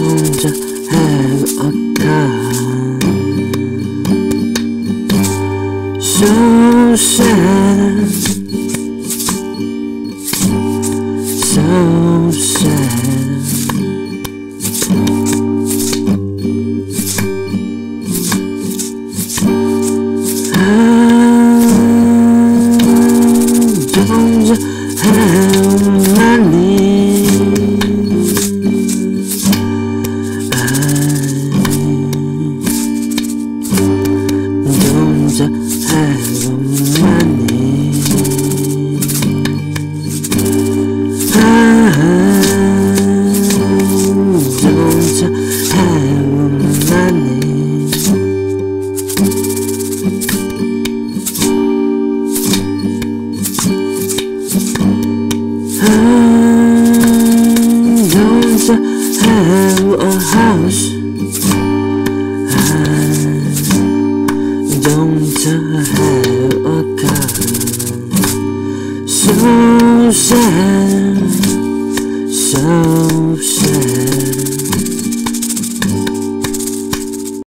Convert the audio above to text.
don't have a car. So sad, so sad. So sad, so sad.